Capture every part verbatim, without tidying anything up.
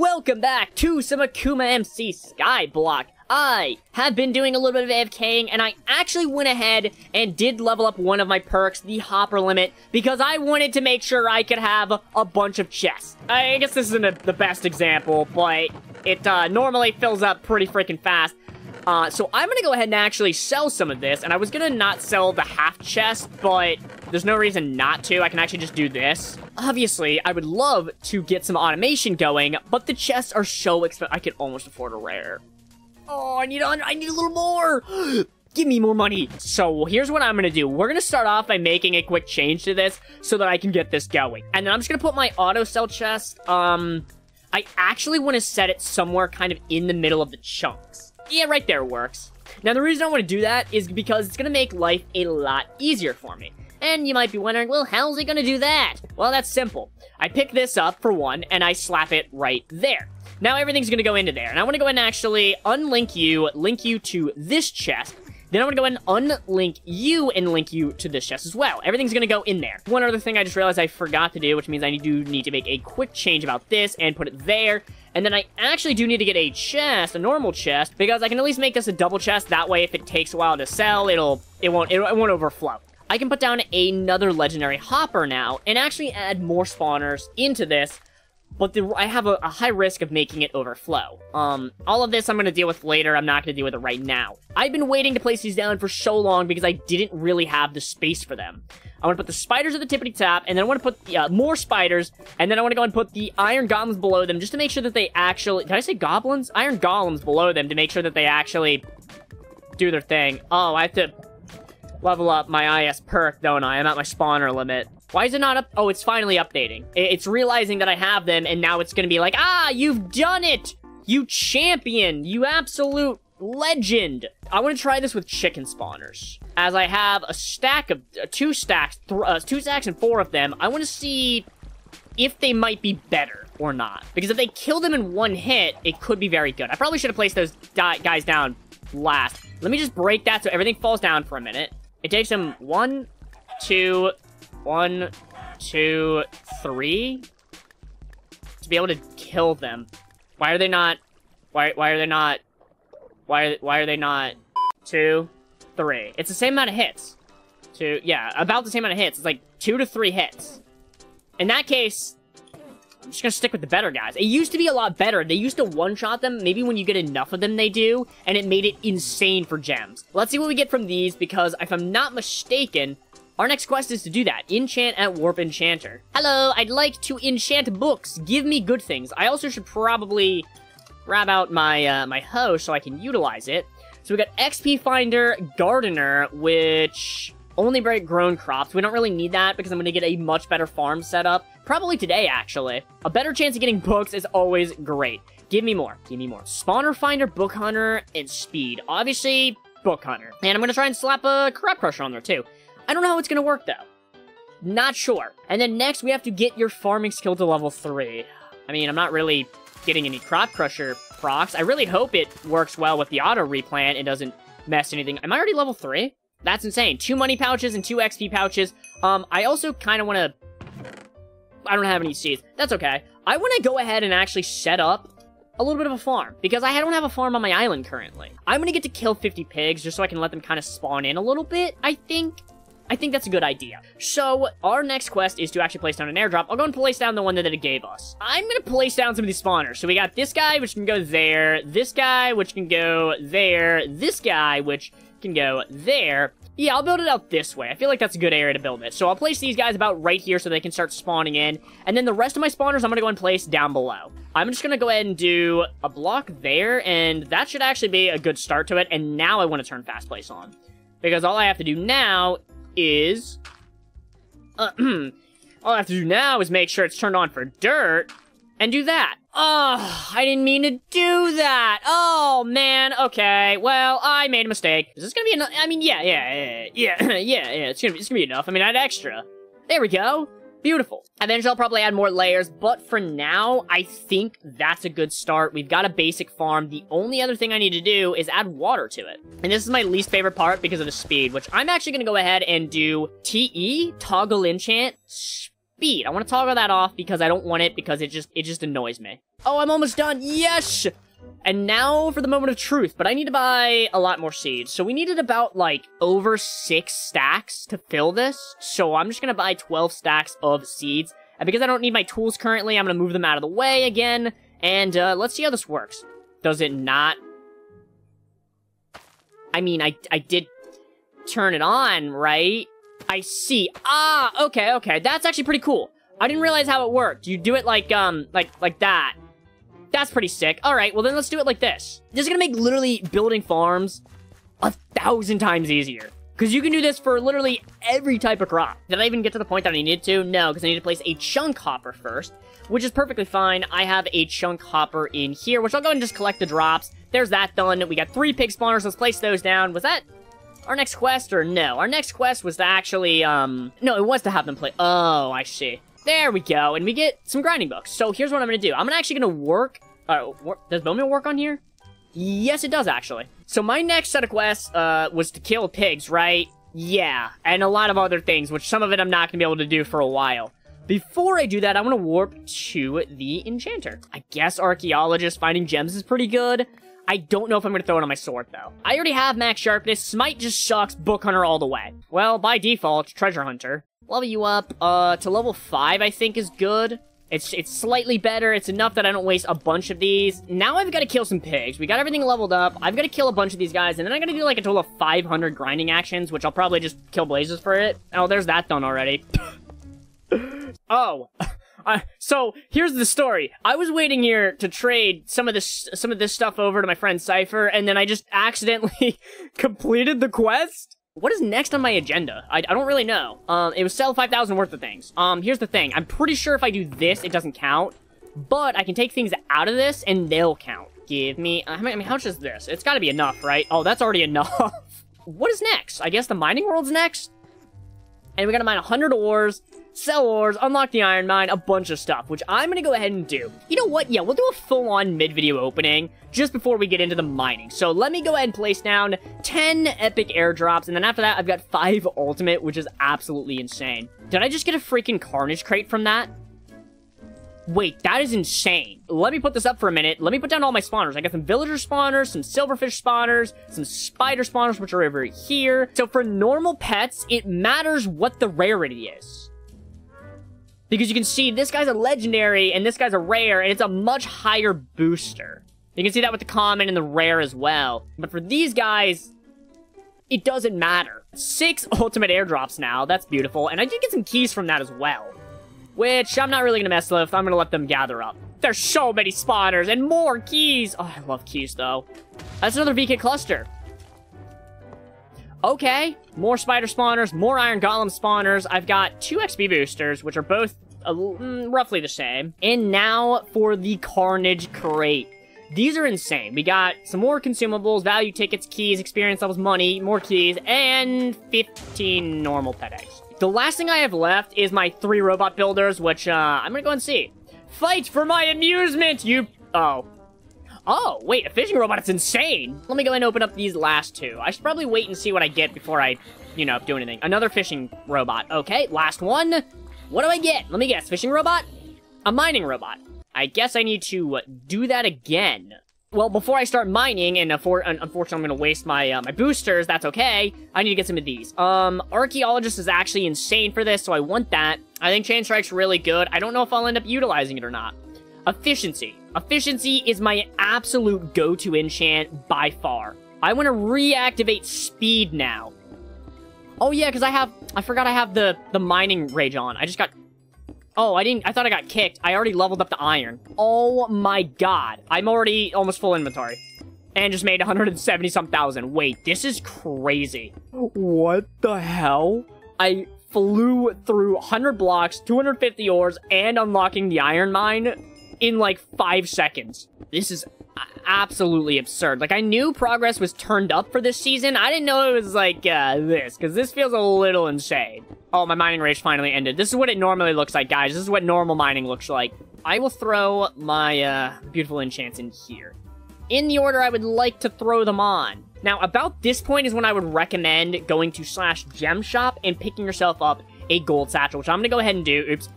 Welcome back to some AkumaMC Skyblock. I have been doing a little bit of AFKing, and I actually went ahead and did level up one of my perks, the hopper limit, because I wanted to make sure I could have a bunch of chests. I guess this isn't a, the best example, but it uh, normally fills up pretty freaking fast. Uh, so I'm gonna go ahead and actually sell some of this, and I was gonna not sell the half chest, but there's no reason not to. I can actually just do this. Obviously, I would love to get some automation going, but the chests are so expensive. I could almost afford a rare. Oh, I need, I need a little more. Give me more money. So here's what I'm gonna do. We're gonna start off by making a quick change to this so that I can get this going. And then I'm just gonna put my auto sell chest. Um, I actually wanna set it somewhere kind of in the middle of the chunks. Yeah, right there works. Now, the reason I want to do that is because it's going to make life a lot easier for me. And you might be wondering, well, how's it going to do that? Well, that's simple. I pick this up, for one, and I slap it right there. Now, everything's going to go into there. And I want to go ahead and actually unlink you, link you to this chest. Then I want to go ahead and unlink you and link you to this chest as well. Everything's going to go in there. One other thing I just realized I forgot to do, which means I do need to make a quick change about this and put it there. And then I actually do need to get a chest, a normal chest, because I can at least make this a double chest. That way, if it takes a while to sell, it'll, it won't, it won't overflow. I can put down another legendary hopper now and actually add more spawners into this. But the, I have a, a high risk of making it overflow. Um, all of this I'm going to deal with later. I'm not going to deal with it right now. I've been waiting to place these down for so long because I didn't really have the space for them. I want to put the spiders at the tippity top, and then I want to put the, uh, more spiders, and then I want to go and put the iron goblins below them just to make sure that they actually... Did I say goblins? Iron golems below them to make sure that they actually do their thing. Oh, I have to level up my I S perk, don't I? I'm at my spawner limit. Why is it not up? Oh, it's finally updating. It's realizing that I have them, and now it's going to be like, ah, you've done it! You champion! You absolute legend! I want to try this with chicken spawners. As I have a stack of, uh, two stacks, th uh, two stacks and four of them, I want to see if they might be better or not. Because if they kill them in one hit, it could be very good. I probably should have placed those guys down last. Let me just break that so everything falls down for a minute. It takes them one, two... One, two, three. To be able to kill them. Why are they not? Why? Why are they not? Why? Why are they not? Two, three. It's the same amount of hits. Two. Yeah, about the same amount of hits. It's like two to three hits. In that case, I'm just gonna stick with the better guys. It used to be a lot better. They used to one-shot them. Maybe when you get enough of them, they do, and it made it insane for gems. Let's see what we get from these because if I'm not mistaken. Our next quest is to do that. Enchant at Warp Enchanter. Hello, I'd like to enchant books. Give me good things. I also should probably grab out my uh, my hoe so I can utilize it. So we got X P Finder, Gardener, which only break grown crops. We don't really need that because I'm going to get a much better farm set up. Probably today, actually. A better chance of getting books is always great. Give me more. Give me more. Spawner Finder, Book Hunter, and Speed. Obviously, Book Hunter. And I'm going to try and slap a Crop Crusher on there, too. I don't know how it's gonna work, though. Not sure. And then next, we have to get your farming skill to level three. I mean, I'm not really getting any Crop Crusher procs. I really hope it works well with the auto replant and doesn't mess anything. Am I already level three? That's insane. Two money pouches and two X P pouches. Um, I also kind of want to... I don't have any seeds. That's okay. I want to go ahead and actually set up a little bit of a farm, because I don't have a farm on my island currently. I'm gonna get to kill fifty pigs just so I can let them kind of spawn in a little bit, I think. I think that's a good idea. So, our next quest is to actually place down an airdrop. I'll go and place down the one that it gave us. I'm gonna place down some of these spawners. So we got this guy, which can go there. This guy, which can go there. This guy, which can go there. Yeah, I'll build it out this way. I feel like that's a good area to build it. So I'll place these guys about right here so they can start spawning in. And then the rest of my spawners, I'm gonna go and place down below. I'm just gonna go ahead and do a block there, and that should actually be a good start to it. And now I wanna turn fast place on. Because all I have to do now is uh, all I have to do now is make sure it's turned on for dirt and do that. Oh, I didn't mean to do that. Oh man. Okay. Well, I made a mistake. Is this gonna be enough? I mean, yeah, yeah, yeah, yeah, yeah, yeah. It's gonna be, it's gonna be enough. I mean, I had extra. There we go. Beautiful. Eventually, I'll probably add more layers, but for now, I think that's a good start. We've got a basic farm. The only other thing I need to do is add water to it. And this is my least favorite part because of the speed, which I'm actually going to go ahead and do T E, Toggle Enchant, feed. I want to toggle that off because I don't want it, because it just it just annoys me. Oh, I'm almost done. Yes! And now for the moment of truth, but I need to buy a lot more seeds. So we needed about, like, over six stacks to fill this. So I'm just going to buy twelve stacks of seeds. And because I don't need my tools currently, I'm going to move them out of the way again. And uh, let's see how this works. Does it not... I mean, I, I did turn it on, right? I see. Ah, okay, okay. That's actually pretty cool. I didn't realize how it worked. You do it like, um, like, like that. That's pretty sick. All right, well then let's do it like this. This is gonna make literally building farms a thousand times easier, because you can do this for literally every type of crop. Did I even get to the point that I needed to? No, because I need to place a chunk hopper first, which is perfectly fine. I have a chunk hopper in here, which I'll go ahead and just collect the drops. There's that done. We got three pig spawners. Let's place those down. Was that our next quest or no? Our next quest was to actually, um, no, it was to have them play. Oh, I see. There we go, and we get some grinding books. So here's what I'm gonna do. I'm actually gonna work. Uh, does bone meal work on here? Yes, it does, actually. So my next set of quests uh, was to kill pigs, right? Yeah, and a lot of other things, which some of it I'm not gonna be able to do for a while. Before I do that, I'm gonna warp to the enchanter. I guess archaeologist finding gems is pretty good. I don't know if I'm gonna throw it on my sword, though. I already have max sharpness. Smite just sucks. Book hunter all the way. Well, by default, treasure hunter. Level you up uh, to level five, I think, is good. It's it's slightly better. It's enough that I don't waste a bunch of these. Now I've got to kill some pigs. We got everything leveled up. I've got to kill a bunch of these guys, and then I'm going to do, like, a total of five hundred grinding actions, which I'll probably just kill blazes for it. Oh, there's that done already. Oh. Uh, so, here's the story. I was waiting here to trade some of this some of this stuff over to my friend Cypher, and then I just accidentally completed the quest? What is next on my agenda? I, I don't really know. Um, it was sell five thousand worth of things. Um, here's the thing. I'm pretty sure if I do this, it doesn't count. But I can take things out of this, and they'll count. Give me... I mean, I mean how much is this? It's gotta be enough, right? Oh, that's already enough. What is next? I guess the mining world's next? And we gotta mine one hundred ores, sell ores, unlock the iron mine, a bunch of stuff, which I'm gonna go ahead and do. You know what? Yeah, we'll do a full-on mid-video opening just before we get into the mining. So let me go ahead and place down ten epic airdrops, and then after that, I've got five ultimate, which is absolutely insane. Did I just get a freaking carnage crate from that? Wait, that is insane. Let me put this up for a minute. Let me put down all my spawners. I got some villager spawners, some silverfish spawners, some spider spawners, which are over here. So for normal pets, it matters what the rarity is. Because you can see this guy's a legendary and this guy's a rare, and it's a much higher booster. You can see that with the common and the rare as well. But for these guys, it doesn't matter. Six ultimate airdrops now. That's beautiful. And I did get some keys from that as well, which I'm not really going to mess with. I'm going to let them gather up. There's so many spawners and more keys. Oh, I love keys, though. That's another V K cluster. Okay. More spider spawners, more iron golem spawners. I've got two X P boosters, which are both uh, roughly the same. And now for the carnage crate. These are insane. We got some more consumables, value tickets, keys, experience levels, money, more keys, and fifteen normal pet eggs. The last thing I have left is my three robot builders, which, uh, I'm gonna go and see. Fight for my amusement, you... Oh. Oh, wait, a fishing robot, it's insane! Let me go and open up these last two. I should probably wait and see what I get before I, you know, do anything. Another fishing robot. Okay, last one. What do I get? Let me guess. Fishing robot? A mining robot. I guess I need to uh, do that again. Well, before I start mining, and unfortunately I'm going to waste my uh, my boosters, that's okay, I need to get some of these. Um, Archaeologist is actually insane for this, so I want that. I think Chain Strike's really good. I don't know if I'll end up utilizing it or not. Efficiency. Efficiency is my absolute go-to enchant by far. I want to reactivate speed now. Oh yeah, because I have... I forgot I have the, the mining rage on. I just got... Oh, I didn't... I thought I got kicked. I already leveled up the iron. Oh my god. I'm already almost full inventory. And just made one hundred seventy some thousand. Wait, this is crazy. What the hell? I flew through one hundred blocks, two hundred fifty ores, and unlocking the iron mine in like five seconds. This is absolutely absurd. Like, I knew progress was turned up for this season. I didn't know it was like uh, this, because this feels a little insane. Oh, my mining rage finally ended. This is what it normally looks like, guys. This is what normal mining looks like. I will throw my uh, beautiful enchants in here, in the order I would like to throw them on. Now, about this point is when I would recommend going to slash gem shop and picking yourself up a gold satchel, which I'm going to go ahead and do. Oops.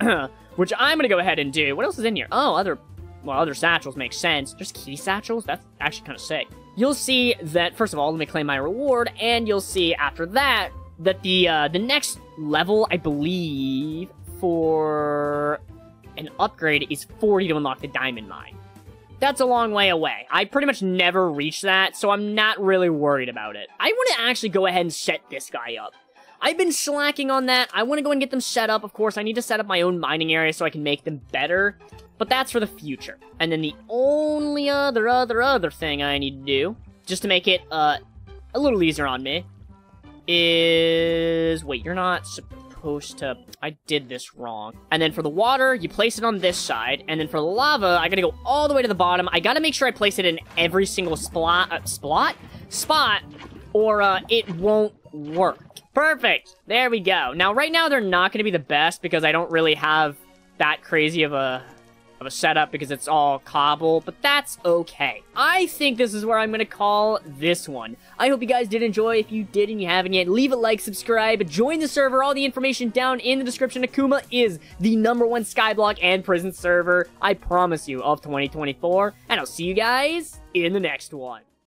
Which I'm going to go ahead and do. What else is in here? Oh, other... Well, other satchels make sense. There's key satchels? That's actually kind of sick. You'll see that, first of all, let me claim my reward, and you'll see after that that the uh, the next level, I believe, for an upgrade is forty to unlock the diamond mine. That's a long way away. I pretty much never reach that, so I'm not really worried about it. I want to actually go ahead and set this guy up. I've been slacking on that. I want to go and get them set up. Of course, I need to set up my own mining area so I can make them better. But that's for the future. And then the only other, other, other thing I need to do, just to make it uh, a little easier on me, is... Wait, you're not supposed to... I did this wrong. And then for the water, you place it on this side. And then for the lava, I gotta go all the way to the bottom. I gotta make sure I place it in every single spot, uh, spot? spot, or uh, it won't work. Perfect! There we go. Now, right now, they're not gonna be the best because I don't really have that crazy of a... of a setup because it's all cobble, but that's okay. I think this is where I'm gonna call this one. I hope you guys did enjoy. If you did and you haven't yet, leave a like, subscribe, join the server. All the information down in the description. Akuma is the number one Skyblock and prison server, I promise you, of twenty twenty-four, and I'll see you guys in the next one.